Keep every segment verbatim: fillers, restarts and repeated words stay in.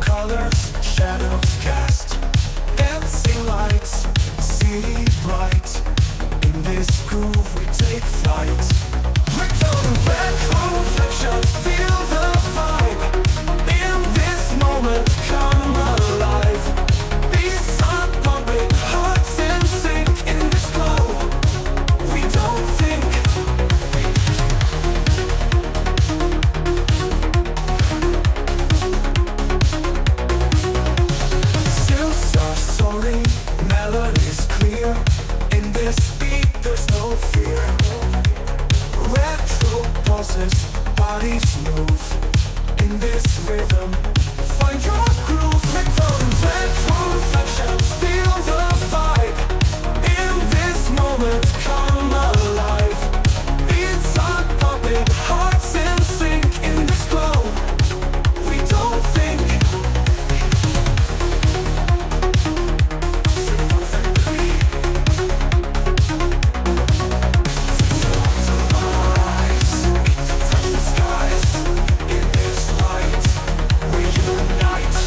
Colors, shadows cast, dancing lights, city light. In this groove we take flight. Retro reflections, feel the vibe. In this moment come alive. Beats are pumping, hearts in sync. In this glow, we don't think. Bodies move in this rhythm. Find your groove.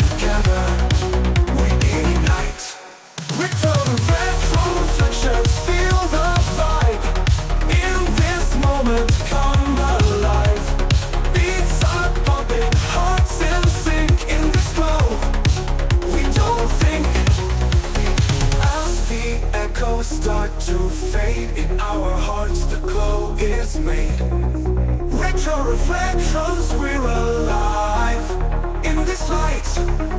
Retro reflections, feel the vibe. In this moment, come alive. Beats are pumping, hearts in sync. In this glow, we don't think. Start to fade in our hearts, the glow is made. Retro reflections, we're alive in this light.